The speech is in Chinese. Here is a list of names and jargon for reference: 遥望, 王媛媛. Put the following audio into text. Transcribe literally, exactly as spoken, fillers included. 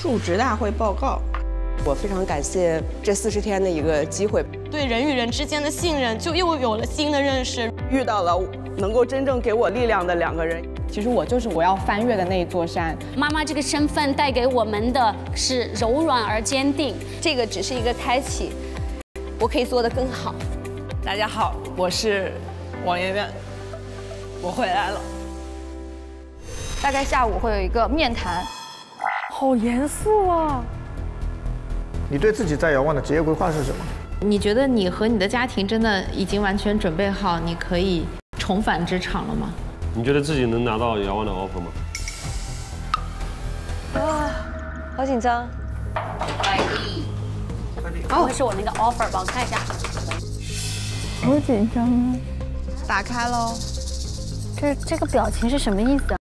述职大会报告。我非常感谢这四十天的一个机会，对人与人之间的信任就又有了新的认识，遇到了能够真正给我力量的两个人。 其实我就是我要翻越的那一座山。妈妈这个身份带给我们的是柔软而坚定，这个只是一个开启，我可以做得更好。大家好，我是王媛媛，我回来了。大概下午会有一个面谈。好严肃啊！你对自己在遥望的职业规划是什么？你觉得你和你的家庭真的已经完全准备好，你可以重返职场了吗？ 你觉得自己能拿到遥望的 offer 吗？啊，好紧张！快递，不会是我那个 offer 吧？我看一下。好紧张啊！打开喽。这这个表情是什么意思？